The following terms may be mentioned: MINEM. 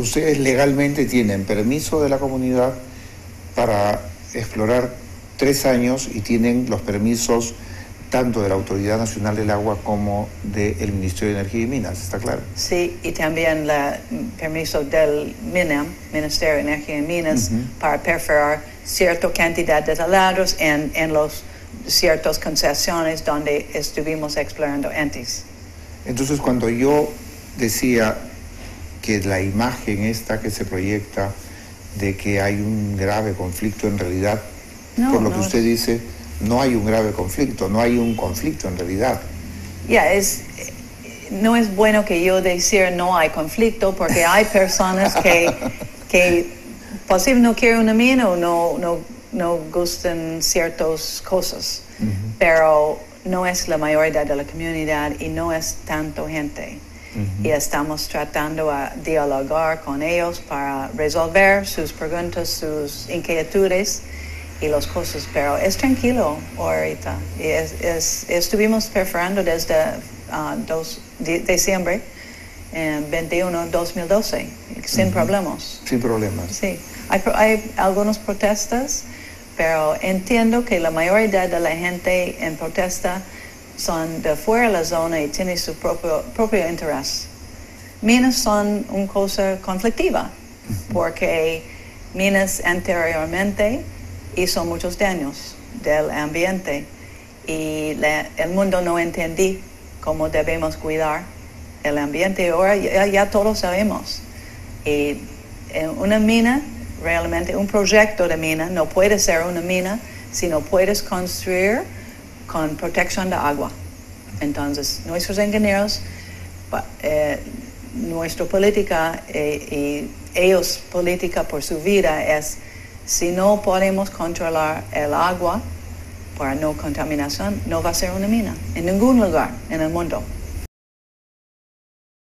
ustedes legalmente tienen permiso de la comunidad para explorar 3 años y tienen los permisos tanto de la Autoridad Nacional del Agua como del Ministerio de Energía y Minas, ¿está claro? Sí, y también el permiso del MINEM, Ministerio de Energía y Minas, para perforar cierta cantidad de talados en los ciertas concesiones donde estuvimos explorando antes. Entonces, cuando yo decía que la imagen esta que se proyecta de que hay un grave conflicto, en realidad, no, por lo que usted dice, no hay un grave conflicto, no hay un conflicto en realidad. Ya, no es bueno que yo decir no hay conflicto, porque hay personas que posible no quieren una mina o no gustan ciertas cosas, pero no es la mayoría de la comunidad y no es tanto gente. Y estamos tratando de dialogar con ellos para resolver sus preguntas, sus inquietudes y las cosas, pero es tranquilo ahorita. Estuvimos perforando desde diciembre 21, 2012, sin problemas. Sin problemas. Sí. Hay algunas protestas, pero entiendo que la mayoría de la gente en protesta son de fuera de la zona y tienen su propio interés. Minas son una cosa conflictiva, porque minas anteriormente hizo muchos daños del ambiente y el mundo no entendía cómo debemos cuidar el ambiente. Ahora ya todos sabemos. Y una mina, realmente un proyecto de mina, no puede ser una mina si no puedes construir con protección de agua. Entonces, nuestros ingenieros, nuestra política y ellos política por su vida es: si no podemos controlar el agua para no contaminación, no va a ser una mina en ningún lugar en el mundo.